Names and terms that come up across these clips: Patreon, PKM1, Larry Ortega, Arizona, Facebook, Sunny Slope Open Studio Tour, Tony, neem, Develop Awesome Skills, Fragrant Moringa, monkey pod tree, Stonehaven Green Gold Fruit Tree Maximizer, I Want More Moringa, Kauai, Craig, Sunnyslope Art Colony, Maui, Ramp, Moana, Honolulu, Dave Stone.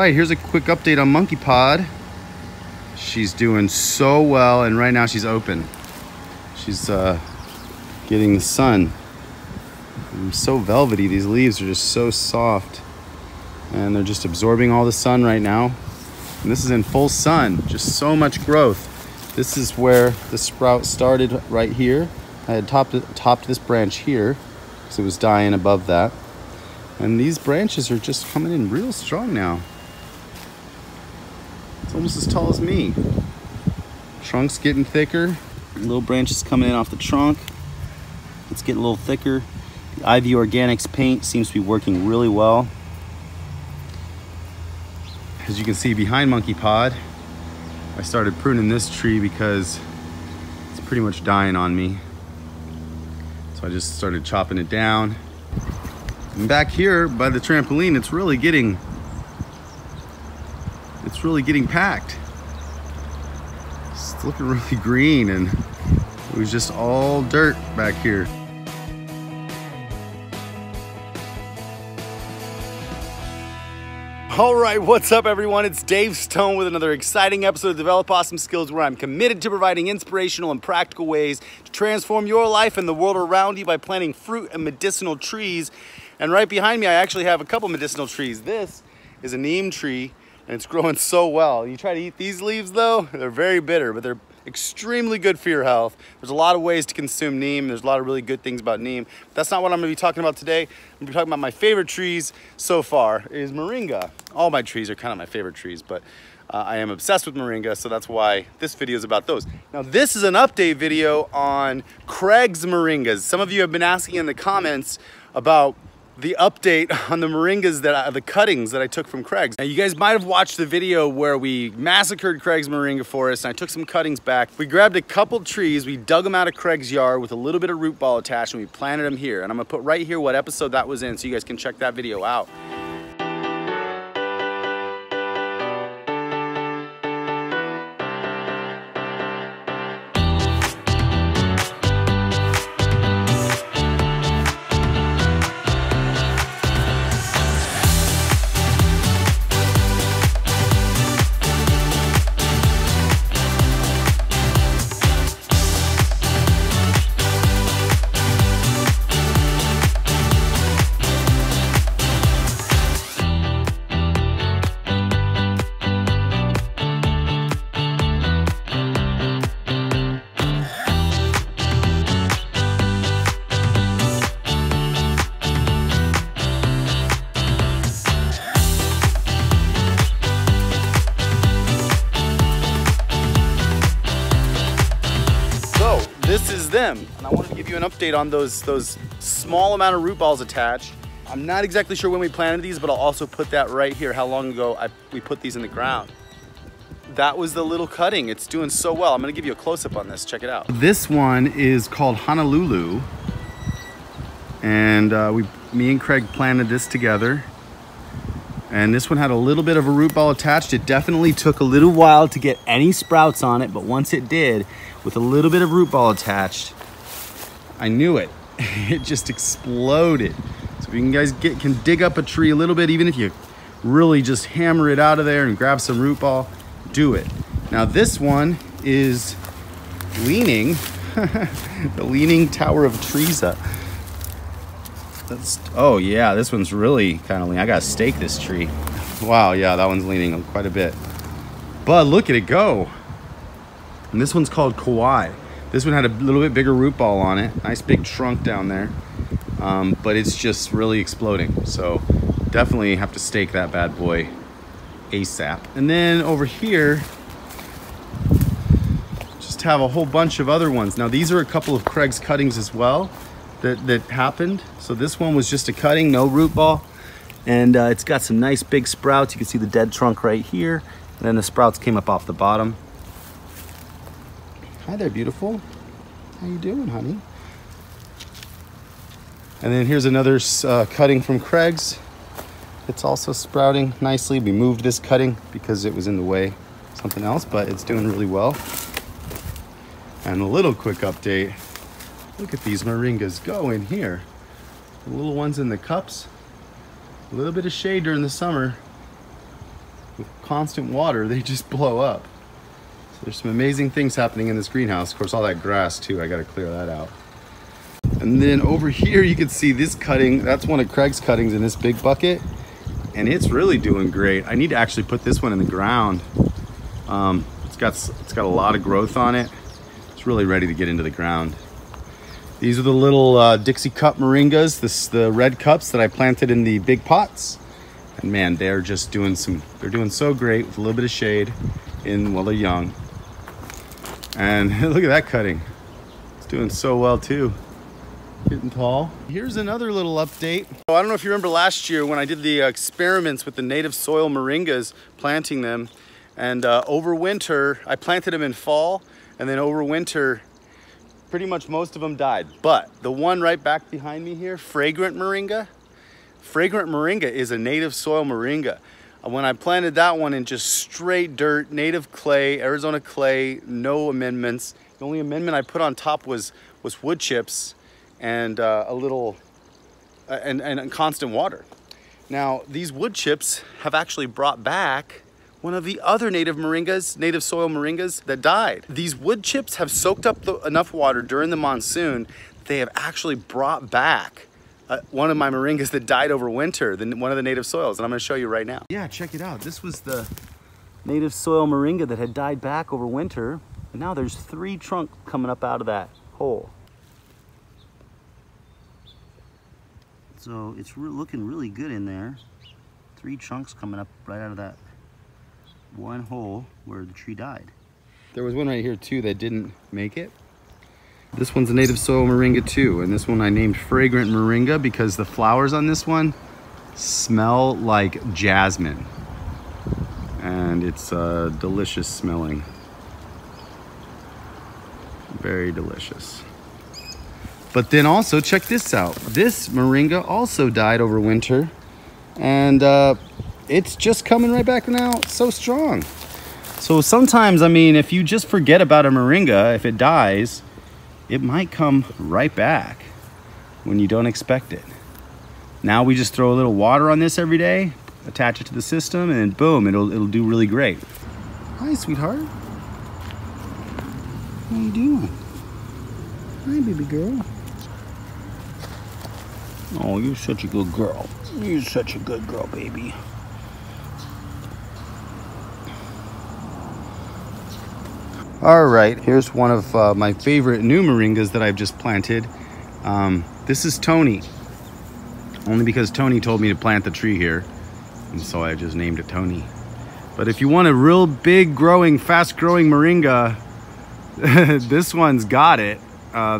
right, here's a quick update on Monkey Pod. She's doing so well, and right now she's open. She's getting the sun. I'm so velvety. These leaves are just so soft, and they're just absorbing all the sun right now. And this is in full sun, just so much growth. This is where the sprout started right here. I had topped this branch here because it was dying above that. And these branches are just coming in real strong now. It's almost as tall as me. Trunk's getting thicker. Little branches coming in off the trunk. It's getting a little thicker. The Ivy Organics paint seems to be working really well. As you can see behind Monkey Pod, I started pruning this tree because it's pretty much dying on me. So I just started chopping it down. And back here by the trampoline, it's really getting packed. It's looking really green, and it was just all dirt back here. All right, what's up everyone? It's Dave Stone with another exciting episode of Develop Awesome Skills, where I'm committed to providing inspirational and practical ways to transform your life and the world around you by planting fruit and medicinal trees. And right behind me, I actually have a couple medicinal trees. This is a neem tree, and it's growing so well. You try to eat these leaves though, they're very bitter, but they're extremely good for your health. There's a lot of ways to consume neem. There's a lot of really good things about neem. But that's not what I'm gonna be talking about today. I'm gonna be talking about my favorite trees so far is moringa. All my trees are kind of my favorite trees, but I am obsessed with moringa, so that's why this video is about those. Now, this is an update video on Craig's moringas. Some of you have been asking in the comments about the update on the moringas, the cuttings that I took from Craig's. Now, you guys might have watched the video where we massacred Craig's moringa forest, and I took some cuttings back. We grabbed a couple trees, we dug them out of Craig's yard with a little bit of root ball attached, and we planted them here. And I'm gonna put right here what episode that was in, so you guys can check that video out. Them. And I wanted to give you an update on those small amount of root balls attached. I'm not exactly sure when we planted these, but I'll also put that right here, how long ago we put these in the ground. That was the little cutting. It's doing so well. I'm gonna give you a close-up on this. Check it out. This one is called Honolulu, and me and Craig planted this together. And this one had a little bit of a root ball attached. It definitely took a little while to get any sprouts on it, but once it did, with a little bit of root ball attached, I knew it. It just exploded. So if you guys can dig up a tree a little bit, even if you really just hammer it out of there and grab some root ball, do it. Now this one is leaning, the leaning tower of Teresa. Oh yeah, this one's really kind of leaning. I gotta stake this tree. Wow, yeah, that one's leaning quite a bit. But look at it go. And this one's called Kauai. This one had a little bit bigger root ball on it. Nice big trunk down there. But it's just really exploding. So definitely have to stake that bad boy ASAP. And then over here, just have a whole bunch of other ones. Now these are a couple of Craig's cuttings as well. That happened. So this one was just a cutting, no root ball, and it's got some nice big sprouts. You can see the dead trunk right here, and then the sprouts came up off the bottom. Hi there, beautiful. How you doing, honey? And then here's another cutting from Craig's. It's also sprouting nicely. We moved this cutting because it was in the way something else, but it's doing really well. And a little quick update. Look at these moringas go in here. The little ones in the cups. A little bit of shade during the summer. with constant water, they just blow up. So there's some amazing things happening in this greenhouse. Of course, all that grass too, I gotta clear that out. And then over here, you can see this cutting. That's one of Craig's cuttings in this big bucket. And it's really doing great. I need to actually put this one in the ground. It's got a lot of growth on it. It's really ready to get into the ground. These are the little Dixie cup moringas, the red cups that I planted in the big pots. And man, they're just doing they're doing so great with a little bit of shade in while they're young. And look at that cutting. It's doing so well too. Getting tall. Here's another little update. So I don't know if you remember last year when I did the experiments with the native soil moringas, planting them. And over winter, I planted them in fall, and then over winter, pretty much most of them died. But the one right back behind me here, Fragrant Moringa. Fragrant Moringa is a native soil moringa. When I planted that one in just straight dirt, native clay, Arizona clay, no amendments. The only amendment I put on top was wood chips and a little, and constant water. Now, these wood chips have actually brought back one of the other native moringas, native soil moringas that died. These wood chips have soaked up enough water during the monsoon that they have actually brought back one of my moringas that died over winter, one of the native soils, and I'm gonna show you right now. Yeah, check it out. This was the native soil moringa that had died back over winter, and now there's three trunks coming up out of that hole. So it's looking really good in there. Three trunks coming up right out of that one hole where the tree died. There was one right here too that didn't make it. This one's a native soil moringa too, and this one I named Fragrant Moringa because the flowers on this one smell like jasmine, and it's delicious smelling. Very delicious. But then also check this out. This moringa also died over winter, and it's just coming right back now, so strong. So sometimes, I mean, if you just forget about a moringa, if it dies, it might come right back when you don't expect it. Now we just throw a little water on this every day, attach it to the system, and boom, it'll do really great. Hi, sweetheart. How you doing? Hi, baby girl. Oh, you're such a good girl. You're such a good girl, baby. All right, here's one of my favorite new moringas that I've just planted. This is Tony, only because Tony told me to plant the tree here, and so I just named it Tony. But if you want a real big growing, fast growing moringa, this one's got it.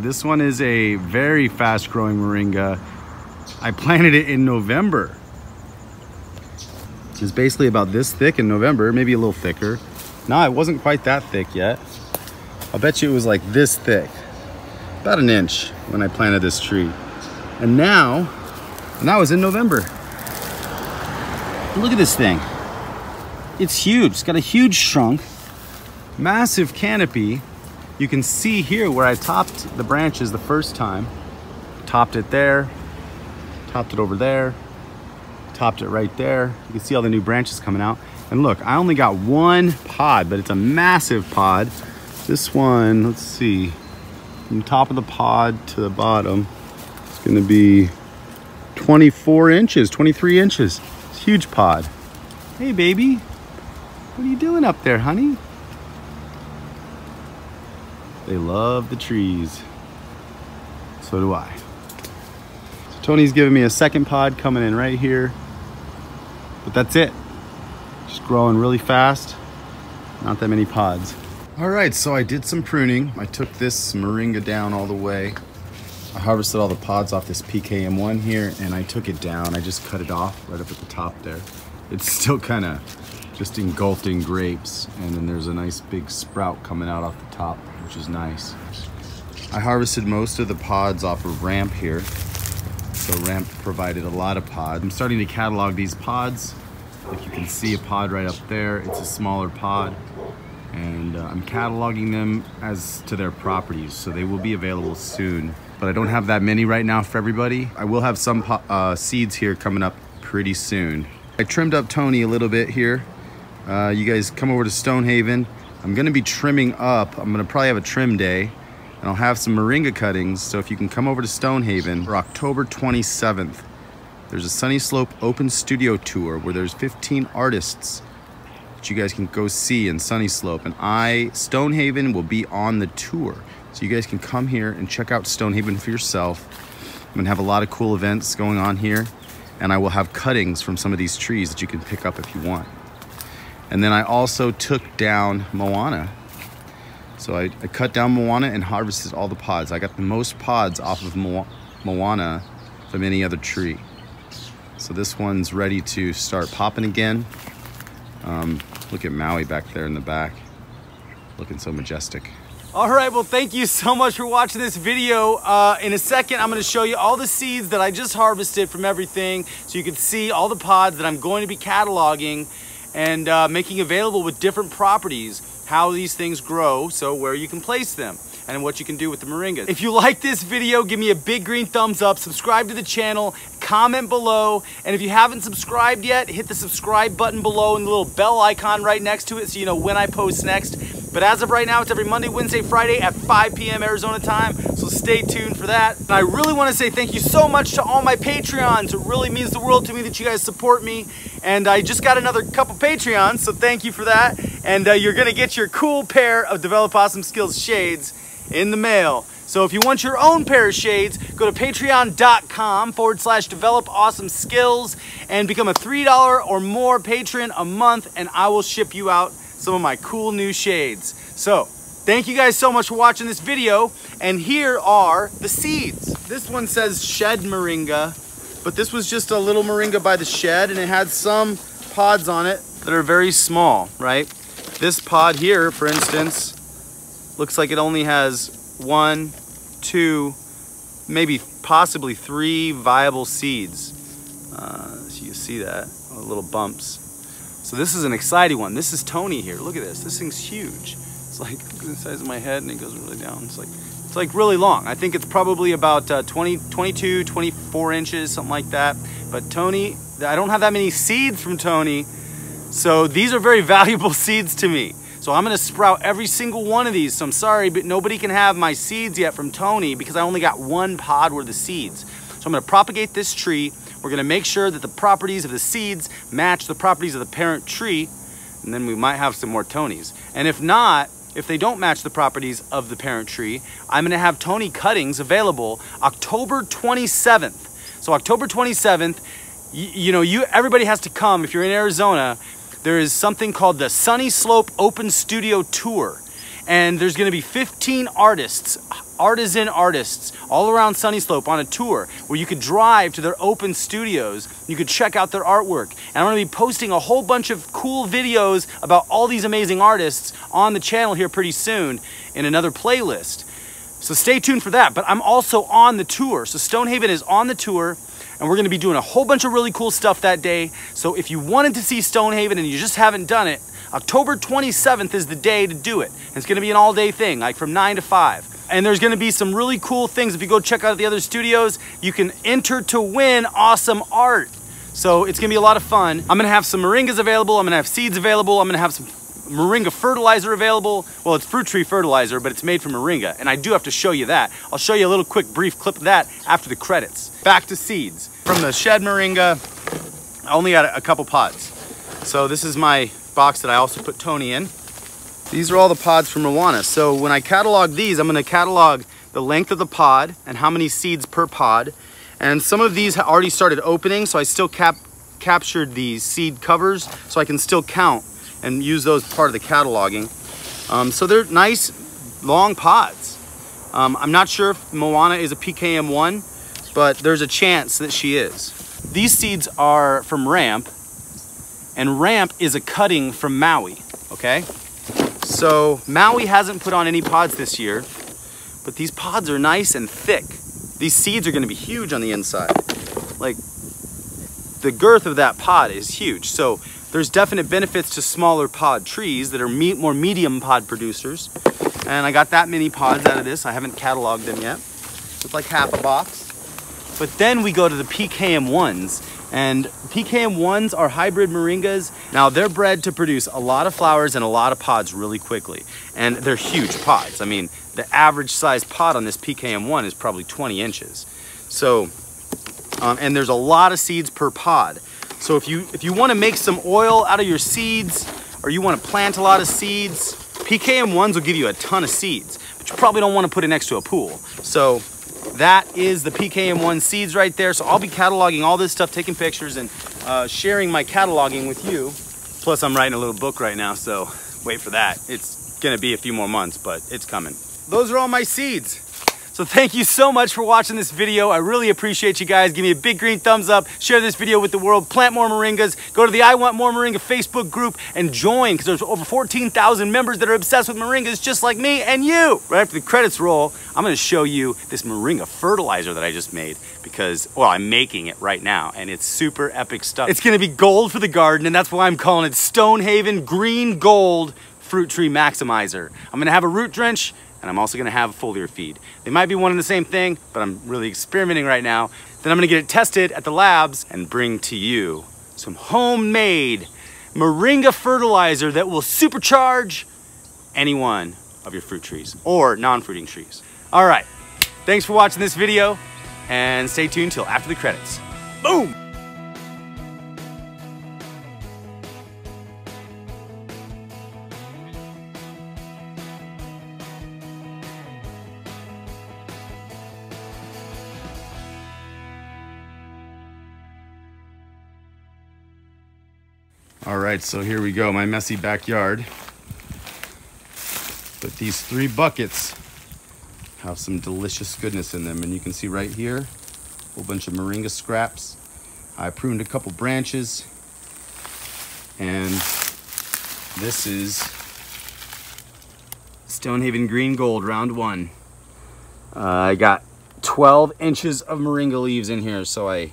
This one is a very fast growing moringa. I planted it in November. It's basically about this thick in November, maybe a little thicker. No, it wasn't quite that thick yet. I'll bet you it was like this thick, about an inch when I planted this tree. And now, that was in November. Look at this thing. It's huge. It's got a huge trunk, massive canopy. You can see here where I topped the branches the first time. Topped it there, topped it over there, topped it right there. You can see all the new branches coming out. And look, I only got one pod, but it's a massive pod. This one, let's see, from the top of the pod to the bottom, it's gonna be 24 inches, 23 inches. It's a huge pod. Hey, baby, what are you doing up there, honey? They love the trees. So do I. So Tony's giving me a second pod coming in right here, but that's it. Just growing really fast, not that many pods. All right, so I did some pruning. I took this moringa down all the way. I harvested all the pods off this PKM1 here, and I took it down. I just cut it off right up at the top there. It's still kind of just engulfed in grapes, and then there's a nice big sprout coming out off the top, which is nice. I harvested most of the pods off of Ramp here. So Ramp provided a lot of pods. I'm starting to catalog these pods. Like you can see a pod right up there, it's a smaller pod, and I'm cataloging them as to their properties, so they will be available soon. But I don't have that many right now for everybody. I will have some seeds here coming up pretty soon. I trimmed up Tony a little bit here. you guys come over to Stonehaven. I'm gonna be trimming up. I'm gonna probably have a trim day, and I'll have some moringa cuttings. So if you can come over to Stonehaven for October 27th, there's a Sunny Slope Open Studio Tour where there's 15 artists that you guys can go see in Sunny Slope. And Stonehaven will be on the tour. So you guys can come here and check out Stonehaven for yourself. I'm gonna have a lot of cool events going on here, and I will have cuttings from some of these trees that you can pick up if you want. And then I also took down Moana. So I cut down Moana and harvested all the pods. I got the most pods off of Moana from any other tree. So this one's ready to start popping again. Look at Maui back there in the back, looking so majestic. All right, well, thank you so much for watching this video. In a second, I'm gonna show you all the seeds that I just harvested from everything, so you can see all the pods that I'm going to be cataloging and making available with different properties, how these things grow, so where you can place them and what you can do with the moringa. If you like this video, give me a big green thumbs up, subscribe to the channel, comment below, and if you haven't subscribed yet, hit the subscribe button below and the little bell icon right next to it so you know when I post next. But as of right now, it's every Monday, Wednesday, Friday at 5 p.m. Arizona time, so stay tuned for that. And I really want to say thank you so much to all my Patreons. It really means the world to me that you guys support me, and I just got another couple Patreons, so thank you for that. And you're going to get your cool pair of Develop Awesome Skills shades in the mail. So if you want your own pair of shades, go to patreon.com/developawesomeskills and become a $3 or more patron a month, and I will ship you out some of my cool new shades. So thank you guys so much for watching this video, and here are the seeds. This one says shed moringa, but this was just a little moringa by the shed, and it had some pods on it that are very small, right? This pod here, for instance, looks like it only has one, two, maybe possibly three viable seeds. So you see that, little bumps. So this is an exciting one. This is Tony here. Look at this. This thing's huge. It's like the size of my head, and it goes really down. It's like really long. I think it's probably about 22, 24 inches, something like that. But Tony, I don't have that many seeds from Tony, so these are very valuable seeds to me. So I'm gonna sprout every single one of these. So I'm sorry, but nobody can have my seeds yet from Tony because I only got one pod worth of seeds. So I'm gonna propagate this tree. We're gonna make sure that the properties of the seeds match the properties of the parent tree, and then we might have some more Tonys. And if not, if they don't match the properties of the parent tree, I'm gonna have Tony cuttings available October 27th. So October 27th, you know, everybody has to come. If you're in Arizona, there is something called the Sunny Slope Open Studio Tour. And there's gonna be 15 artists, artisan artists, all around Sunny Slope on a tour where you could drive to their open studios, you could check out their artwork. And I'm gonna be posting a whole bunch of cool videos about all these amazing artists on the channel here pretty soon in another playlist. So stay tuned for that, but I'm also on the tour. So Stonehaven is on the tour, and we're gonna be doing a whole bunch of really cool stuff that day. So if you wanted to see Stonehaven and you just haven't done it, October 27th is the day to do it. And it's gonna be an all day thing, like from 9 to 5. And there's gonna be some really cool things. If you go check out the other studios, you can enter to win awesome art. So it's gonna be a lot of fun. I'm gonna have some moringas available. I'm gonna have seeds available. I'm gonna have some moringa fertilizer available. Well, it's fruit tree fertilizer, but it's made from moringa. And I do have to show you that. I'll show you a little quick brief clip of that after the credits. Back to seeds. From the shed moringa, I only had a couple pods. So this is my box that I also put Tony in. These are all the pods from Moana. So when I catalog these, I'm gonna catalog the length of the pod and how many seeds per pod. And some of these already started opening, so I still captured the seed covers, so I can still count and use those part of the cataloging. So they're nice, long pods. I'm not sure if Moana is a PKM1, but there's a chance that she is. These seeds are from Ramp, and Ramp is a cutting from Maui, okay? So Maui hasn't put on any pods this year, but these pods are nice and thick. These seeds are gonna be huge on the inside. Like, the girth of that pod is huge. So there's definite benefits to smaller pod trees that are more medium pod producers. And I got that many pods out of this. I haven't cataloged them yet. It's like half a box. But then we go to the PKM1s, And PKM1s are hybrid moringas. Now they're bred to produce a lot of flowers and a lot of pods really quickly. And they're huge pods. I mean, the average size pod on this PKM1 is probably 20 inches. So, and there's a lot of seeds per pod. So if you want to make some oil out of your seeds, or you want to plant a lot of seeds, PKM1s will give you a ton of seeds, but you probably don't want to put it next to a pool. So that is the PKM1 seeds right there. So I'll be cataloging all this stuff, taking pictures, and sharing my cataloging with you. Plus I'm writing a little book right now, so wait for that. It's gonna be a few more months, but it's coming. Those are all my seeds. So thank you so much for watching this video. I really appreciate you guys. Give me a big green thumbs up. Share this video with the world. Plant more moringas. Go to the I Want More Moringa Facebook group and join, because there's over 14,000 members that are obsessed with moringas just like me and you. Right after the credits roll, I'm going to show you this moringa fertilizer that I just made, because, well, I'm making it right now and it's super epic stuff. It's going to be gold for the garden, and that's why I'm calling it Stonehaven Green Gold Fruit Tree Maximizer. I'm going to have a root drench, and I'm also gonna have a foliar feed. They might be one and the same thing, but I'm really experimenting right now. Then I'm gonna get it tested at the labs and bring to you some homemade moringa fertilizer that will supercharge any one of your fruit trees or non-fruiting trees. All right, thanks for watching this video, and stay tuned till after the credits. Boom! All right, so here we go, my messy backyard. But these three buckets have some delicious goodness in them, and you can see right here, a whole bunch of moringa scraps. I pruned a couple branches, and this is Stonehaven Green Gold round one. I got 12 inches of moringa leaves in here, so I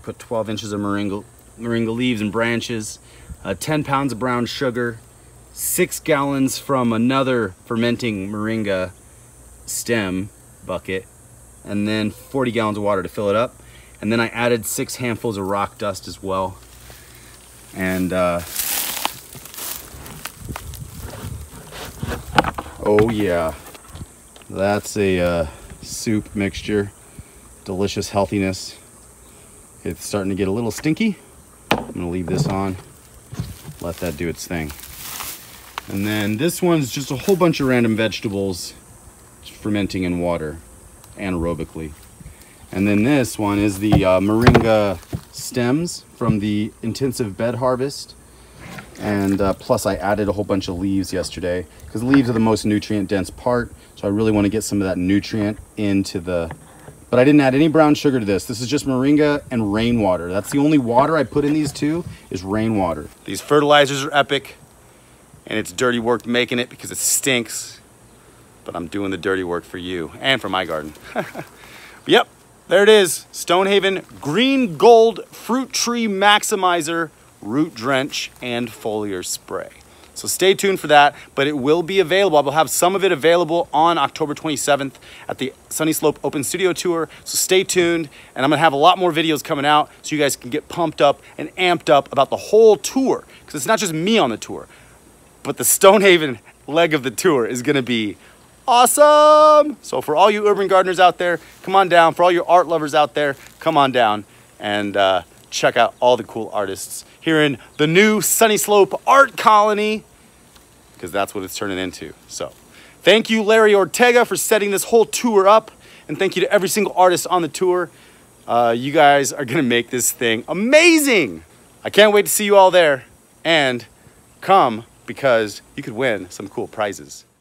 put 12 inches of moringa leaves and branches, 10 pounds of brown sugar, 6 gallons from another fermenting moringa stem bucket, and then 40 gallons of water to fill it up. And then I added 6 handfuls of rock dust as well. And, oh yeah, that's a soup mixture. Delicious healthiness. It's starting to get a little stinky. I'm gonna leave this on, let that do its thing. And then this one's just a whole bunch of random vegetables fermenting in water anaerobically. And then this one is the moringa stems from the intensive bed harvest. And plus I added a whole bunch of leaves yesterday, because leaves are the most nutrient dense part. So I really wanna get some of that nutrient into the, but I didn't add any brown sugar to this. This is just moringa and rainwater. That's the only water I put in these two, is rainwater. These fertilizers are epic, and it's dirty work making it because it stinks, but I'm doing the dirty work for you and for my garden. Yep, there it is. Stonehaven Green Gold Fruit Tree Maximizer, root drench, and foliar spray. So stay tuned for that, but it will be available. I will have some of it available on October 27th at the Sunny Slope Open Studio Tour. So stay tuned, and I'm gonna have a lot more videos coming out so you guys can get pumped up and amped up about the whole tour, because it's not just me on the tour, but the Stonehaven leg of the tour is gonna be awesome. So for all you urban gardeners out there, come on down. For all your art lovers out there, come on down and check out all the cool artists here in the new Sunny Slope Art Colony, because that's what it's turning into. So thank you, Larry Ortega, for setting this whole tour up, and thank you to every single artist on the tour. You guys are gonna make this thing amazing. I can't wait to see you all there, and come, because you could win some cool prizes.